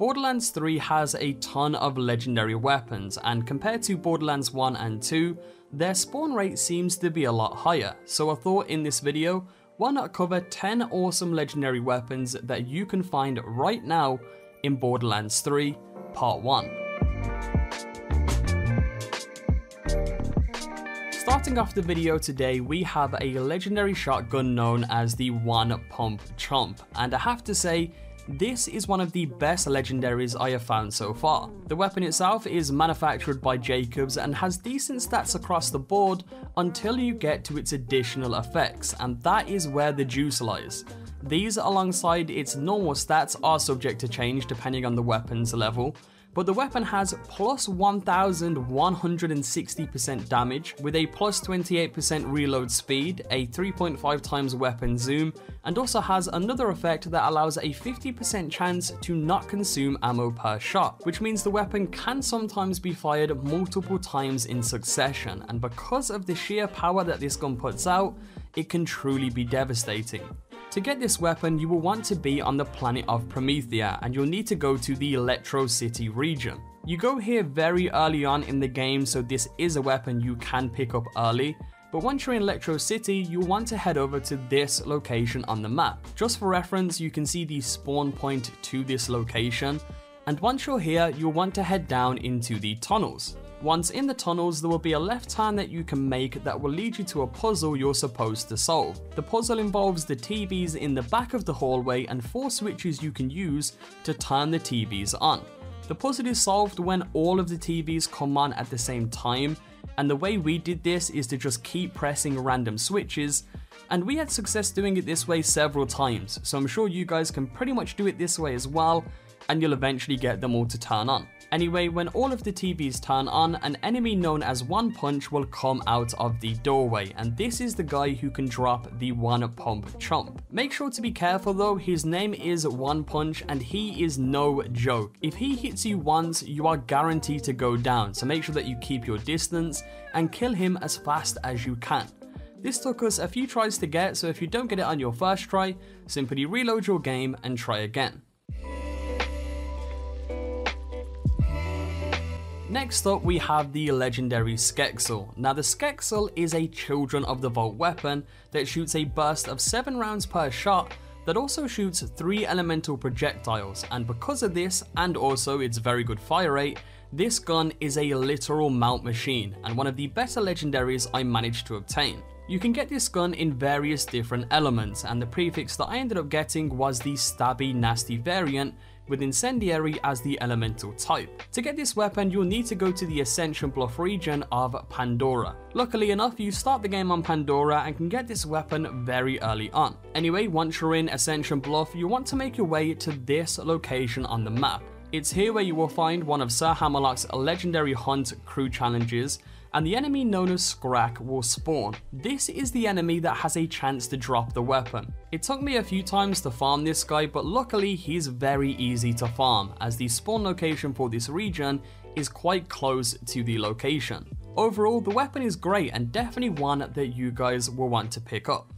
Borderlands 3 has a ton of legendary weapons, and compared to Borderlands 1 and 2, their spawn rate seems to be a lot higher, so I thought in this video, why not cover 10 awesome legendary weapons that you can find right now in Borderlands 3 Part 1. Starting off the video today, we have a legendary shotgun known as the One Pump Chomp, and I have to say, this is one of the best legendaries I have found so far. The weapon itself is manufactured by Jacobs and has decent stats across the board until you get to its additional effects, and that is where the juice lies. These alongside its normal stats are subject to change depending on the weapon's level, but the weapon has plus 1160% damage with a plus 28% reload speed, a 3.5 times weapon zoom, and also has another effect that allows a 50% chance to not consume ammo per shot, which means the weapon can sometimes be fired multiple times in succession, and because of the sheer power that this gun puts out, it can truly be devastating. To get this weapon, you will want to be on the planet of Promethea, and you'll need to go to the Electra City region. You go here very early on in the game, so this is a weapon you can pick up early, but once you're in Electra City, you'll want to head over to this location on the map. Just for reference, you can see the spawn point to this location, and once you're here, you'll want to head down into the tunnels. Once in the tunnels, there will be a left turn that you can make that will lead you to a puzzle you're supposed to solve. The puzzle involves the TVs in the back of the hallway and 4 switches you can use to turn the TVs on. The puzzle is solved when all of the TVs come on at the same time, and the way we did this is to just keep pressing random switches, and we had success doing it this way several times, so I'm sure you guys can pretty much do it this way as well, and you'll eventually get them all to turn on. Anyway, when all of the TVs turn on, an enemy known as One Punch will come out of the doorway, and this is the guy who can drop the One Pump Chomp. Make sure to be careful though, his name is One Punch and he is no joke. If he hits you once, you are guaranteed to go down, so make sure that you keep your distance and kill him as fast as you can. This took us a few tries to get, so if you don't get it on your first try, simply reload your game and try again. Next up, we have the legendary Skexel. Now the Skexel is a Children of the Vault weapon that shoots a burst of 7 rounds per shot that also shoots 3 elemental projectiles, and because of this and also its very good fire rate, this gun is a literal mount machine and one of the better legendaries I managed to obtain. You can get this gun in various different elements, and the prefix that I ended up getting was the stabby nasty variant, with Incendiary as the elemental type. To get this weapon, you'll need to go to the Ascension Bluff region of Pandora. Luckily enough, you start the game on Pandora and can get this weapon very early on. Anyway, once you're in Ascension Bluff, you want to make your way to this location on the map. It's here where you will find one of Sir Hammerlock's legendary hunt crew challenges, and the enemy known as Skrak will spawn. This is the enemy that has a chance to drop the weapon. It took me a few times to farm this guy, but luckily he's very easy to farm, as the spawn location for this region is quite close to the location. Overall, the weapon is great and definitely one that you guys will want to pick up.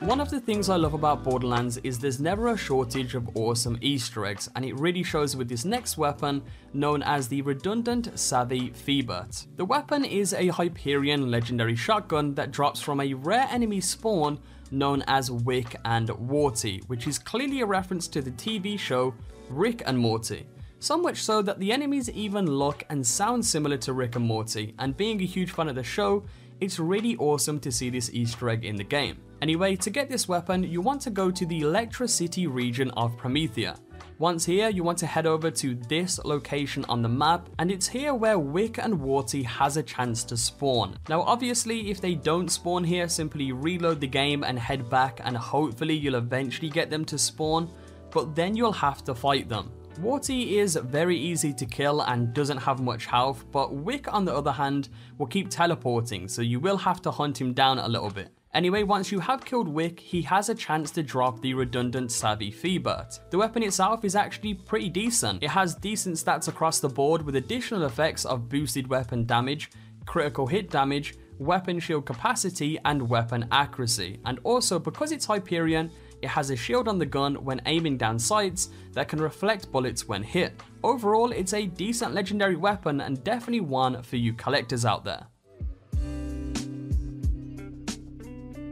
One of the things I love about Borderlands is there's never a shortage of awesome Easter eggs, and it really shows with this next weapon known as the Redundant Savvy Feebert. The weapon is a Hyperion legendary shotgun that drops from a rare enemy spawn known as Wick and Warty, which is clearly a reference to the TV show Rick and Morty. So much so that the enemies even look and sound similar to Rick and Morty, and being a huge fan of the show, it's really awesome to see this Easter egg in the game. Anyway, to get this weapon, you want to go to the Electra City region of Promethea. Once here, you want to head over to this location on the map, and it's here where Wick and Warty has a chance to spawn. Now obviously, if they don't spawn here, simply reload the game and head back, and hopefully you'll eventually get them to spawn, but then you'll have to fight them. Warty is very easy to kill and doesn't have much health, but Wick on the other hand will keep teleporting, so you will have to hunt him down a little bit. Anyway, once you have killed Wick, he has a chance to drop the Redundant Savvy Feebert. The weapon itself is actually pretty decent. It has decent stats across the board with additional effects of boosted weapon damage, critical hit damage, weapon shield capacity and weapon accuracy, and also because it's Hyperion, It has a shield on the gun when aiming down sights that can reflect bullets when hit. Overall, it's a decent legendary weapon and definitely one for you collectors out there.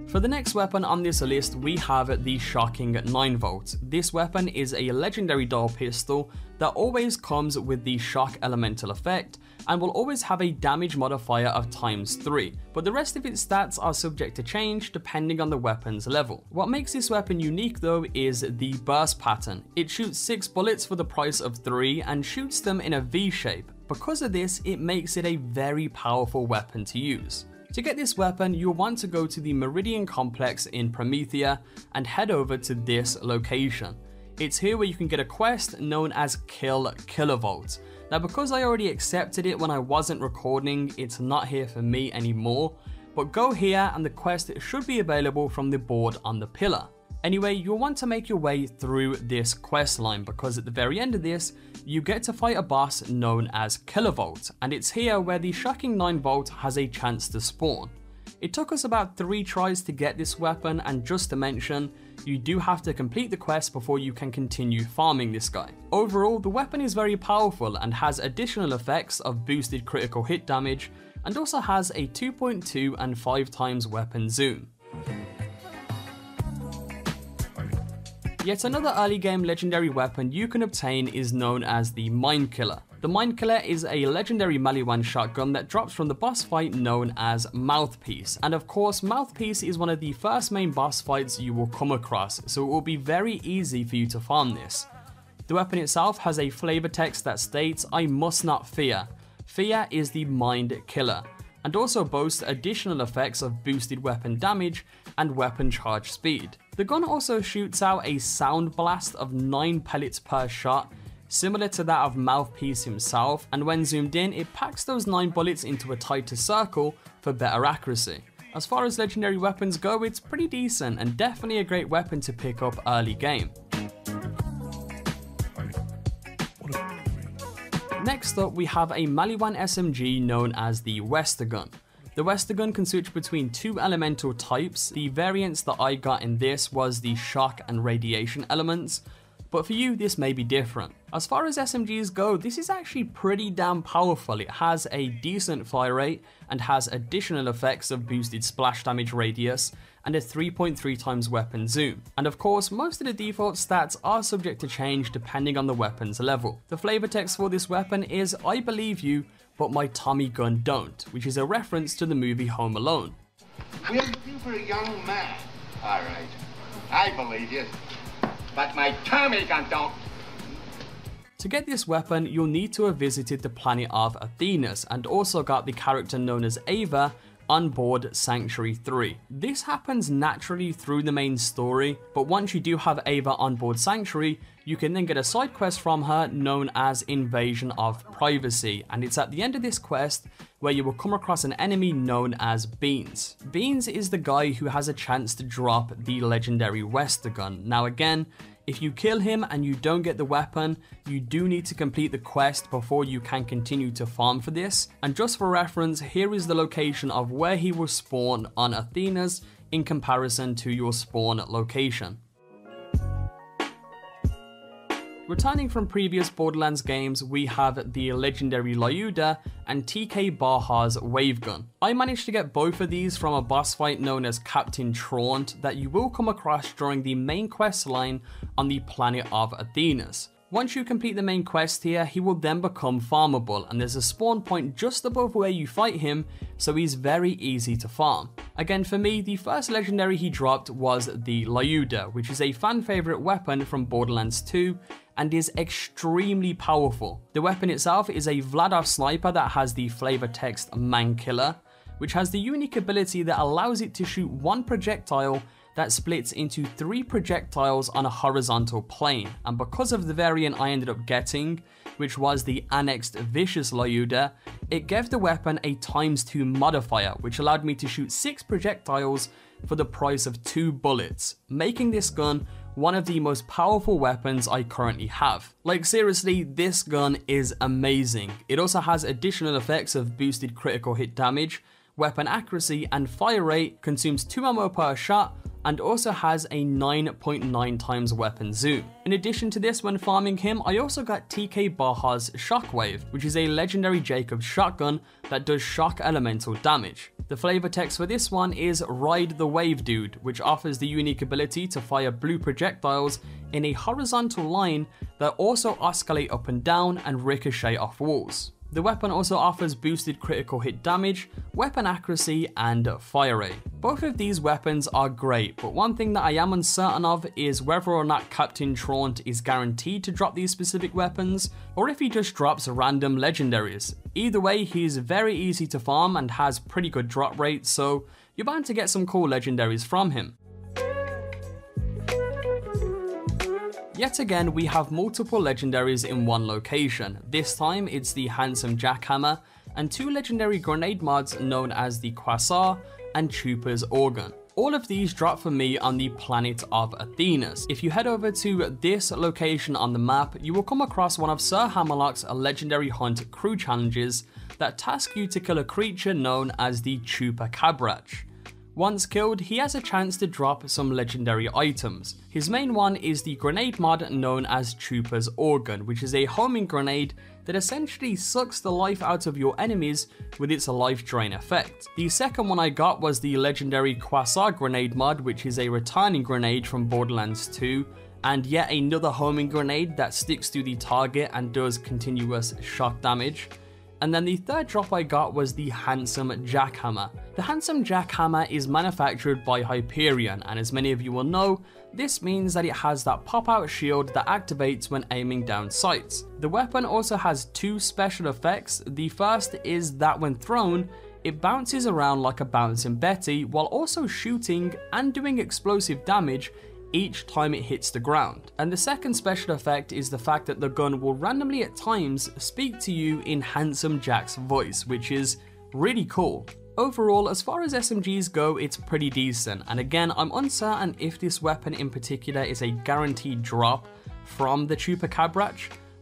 For the next weapon on this list, we have the Shocking 9 Volt. This weapon is a legendary dual pistol that always comes with the shock elemental effect and will always have a damage modifier of ×3, but the rest of its stats are subject to change depending on the weapon's level. What makes this weapon unique though is the burst pattern. It shoots 6 bullets for the price of 3 and shoots them in a V shape. Because of this, it makes it a very powerful weapon to use. To get this weapon, you'll want to go to the Meridian Complex in Promethea and head over to this location. It's here where you can get a quest known as Killavolt. Now, because I already accepted it when I wasn't recording, it's not here for me anymore, but go here and the quest should be available from the board on the pillar. Anyway, you'll want to make your way through this quest line because at the very end of this, you get to fight a boss known as Killavolt, and it's here where the Shocking 9 Volt has a chance to spawn. It took us about 3 tries to get this weapon, and just to mention, you do have to complete the quest before you can continue farming this guy. Overall, the weapon is very powerful and has additional effects of boosted critical hit damage, and also has a 2.2 and 5x weapon zoom. Yet another early game legendary weapon you can obtain is known as the Mindkiller. The Mindkiller is a legendary Maliwan shotgun that drops from the boss fight known as Mouthpiece. And of course, Mouthpiece is one of the first main boss fights you will come across, so it will be very easy for you to farm this. The weapon itself has a flavor text that states, "I must not fear. Fear is the Mindkiller," and also boasts additional effects of boosted weapon damage and weapon charge speed. The gun also shoots out a sound blast of 9 pellets per shot, similar to that of Mouthpiece himself, and when zoomed in, it packs those 9 bullets into a tighter circle for better accuracy. As far as legendary weapons go, it's pretty decent and definitely a great weapon to pick up early game. Next up, we have a Maliwan SMG known as the Westergun. The Westergun can switch between 2 elemental types. The variants that I got in this was the shock and radiation elements, but for you this may be different. As far as SMGs go, this is actually pretty damn powerful. It has a decent fire rate and has additional effects of boosted splash damage radius and a 3.3x weapon zoom. And of course, most of the default stats are subject to change depending on the weapon's level. The flavor text for this weapon is "I believe you, but my Tommy gun don't," which is a reference to the movie Home Alone. "We're looking for a young man." "All right, I believe you, but my Tommy gun don't." To get this weapon, you'll need to have visited the planet of Athena's and also got the character known as Ava on board Sanctuary 3. This happens naturally through the main story, but once you do have Ava on board Sanctuary, you can then get a side quest from her known as Invasion of Privacy, and it's at the end of this quest where you will come across an enemy known as Beans. Beans is the guy who has a chance to drop the legendary Westergun. Now again, if you kill him and you don't get the weapon, you do need to complete the quest before you can continue to farm for this. And just for reference, here is the location of where he will spawn on Athena's in comparison to your spawn location. Returning from previous Borderlands games, we have the legendary Lyuda and TK Barha's Wavegun. I managed to get both of these from a boss fight known as Captain Traunt that you will come across during the main quest line on the planet of Athena's. Once you complete the main quest here, he will then become farmable, and there's a spawn point just above where you fight him, so he's very easy to farm. Again, for me, the first legendary he dropped was the Lyuda, which is a fan favorite weapon from Borderlands 2, and is extremely powerful. The weapon itself is a Vladov sniper that has the flavor text Mankiller, which has the unique ability that allows it to shoot 1 projectile that splits into 3 projectiles on a horizontal plane. And because of the variant I ended up getting, which was the annexed Vicious Lyuda, it gave the weapon a ×2 modifier, which allowed me to shoot 6 projectiles for the price of 2 bullets, making this gun one of the most powerful weapons I currently have. Like seriously, this gun is amazing. It also has additional effects of boosted critical hit damage, weapon accuracy and fire rate, consumes 2 ammo per shot, and also has a 9.9 times weapon zoom. In addition to this, when farming him, I also got TK Baha's Shockwave, which is a legendary Jacob's shotgun that does shock elemental damage. The flavor text for this one is Ride the Wave Dude, which offers the unique ability to fire blue projectiles in a horizontal line that also oscillate up and down and ricochet off walls. The weapon also offers boosted critical hit damage, weapon accuracy, and fire rate. Both of these weapons are great, but one thing that I am uncertain of is whether or not Captain Traunt is guaranteed to drop these specific weapons, or if he just drops random legendaries. Either way, he's very easy to farm and has pretty good drop rates, so you're bound to get some cool legendaries from him. Yet again, we have multiple legendaries in one location. This time it's the Handsome Jackhammer and 2 legendary grenade mods known as the Quasar and Chupa's Organ. All of these drop for me on the planet of Athena's. If you head over to this location on the map, you will come across one of Sir Hammerlock's legendary hunt crew challenges that task you to kill a creature known as the Chupacabra. Once killed, he has a chance to drop some legendary items. His main one is the grenade mod known as Chupa's Organ, which is a homing grenade that essentially sucks the life out of your enemies with its life drain effect. The second one I got was the legendary Quasar grenade mod, which is a returning grenade from Borderlands 2, and yet another homing grenade that sticks to the target and does continuous shock damage. And then the third drop I got was the Handsome Jackhammer. The Handsome Jackhammer is manufactured by Hyperion, and as many of you will know, this means that it has that pop-out shield that activates when aiming down sights. The weapon also has 2 special effects. The first is that when thrown, it bounces around like a bouncing Betty while also shooting and doing explosive damage each time it hits the ground. And the second special effect is the fact that the gun will randomly at times speak to you in Handsome Jack's voice, which is really cool. Overall, as far as SMGs go, it's pretty decent, and again, I'm uncertain if this weapon in particular is a guaranteed drop from the Chupacabra,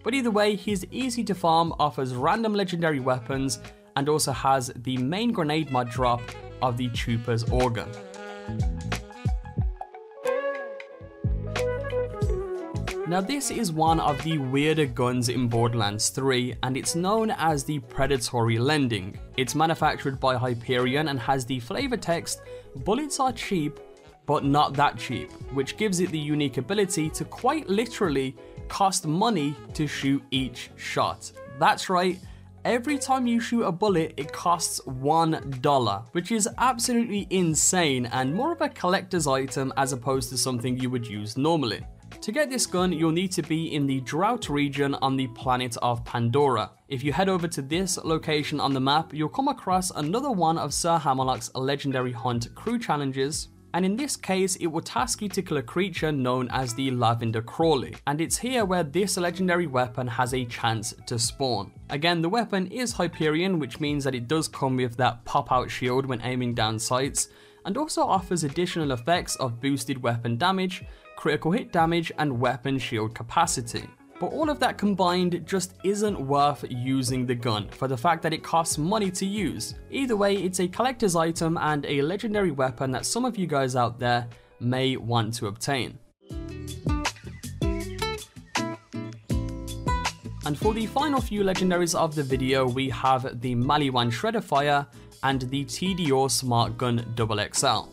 but either way, he's easy to farm, offers random legendary weapons, and also has the main grenade mod drop of the Chupa's Organ. Now this is one of the weirder guns in Borderlands 3, and it's known as the Predatory Lending. It's manufactured by Hyperion and has the flavor text, "Bullets are cheap, but not that cheap," which gives it the unique ability to quite literally cost money to shoot each shot. That's right, every time you shoot a bullet, it costs $1, which is absolutely insane and more of a collector's item as opposed to something you would use normally. To get this gun, you'll need to be in the Drought region on the planet of Pandora. If you head over to this location on the map, you'll come across another one of Sir Hammerlock's legendary hunt crew challenges, and in this case, it will task you to kill a creature known as the Lavender Crawly, and it's here where this legendary weapon has a chance to spawn. Again, the weapon is Hyperion, which means that it does come with that pop-out shield when aiming down sights, and also offers additional effects of boosted weapon damage, critical hit damage, and weapon shield capacity. But all of that combined just isn't worth using the gun for the fact that it costs money to use. Either way, it's a collector's item and a legendary weapon that some of you guys out there may want to obtain. And for the final few legendaries of the video, we have the Maliwan Shredder Fire and the TDR Smart Gun Double XL.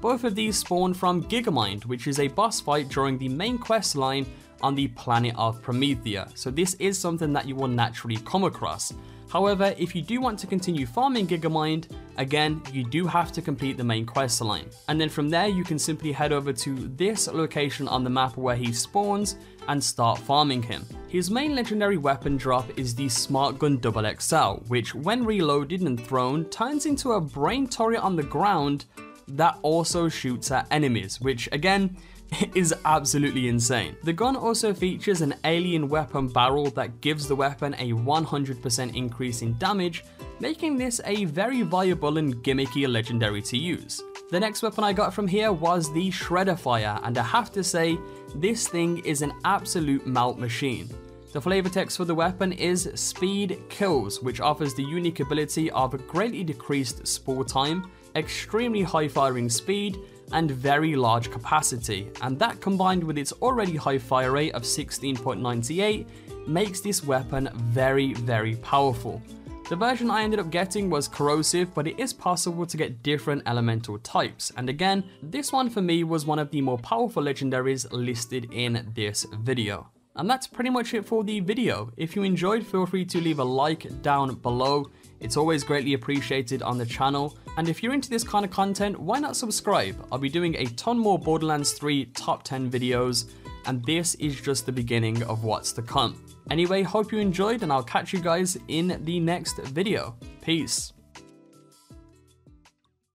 Both of these spawn from Gigamind, which is a boss fight during the main quest line on the planet of Promethea, so this is something that you will naturally come across. However, if you do want to continue farming Gigamind, again, you do have to complete the main quest line. And then from there, you can simply head over to this location on the map where he spawns and start farming him. His main legendary weapon drop is the Smart Gun Double XL, which when reloaded and thrown, turns into a brain turret on the ground that also shoots at enemies, which again is absolutely insane. The gun also features an alien weapon barrel that gives the weapon a 100% increase in damage, making this a very viable and gimmicky legendary to use. The next weapon I got from here was the Shredder Fire, and I have to say, this thing is an absolute melt machine. The flavor text for the weapon is Speed Kills, which offers the unique ability of greatly decreased spool time, extremely high firing speed, and very large capacity, and that combined with its already high fire rate of 16.98 makes this weapon very powerful. The version I ended up getting was corrosive, but it is possible to get different elemental types, and again, this one for me was one of the more powerful legendaries listed in this video. And that's pretty much it for the video. If you enjoyed, feel free to leave a like down below. It's always greatly appreciated on the channel. And if you're into this kind of content, why not subscribe? I'll be doing a ton more Borderlands 3 top 10 videos, and this is just the beginning of what's to come. Anyway, hope you enjoyed, and I'll catch you guys in the next video. Peace.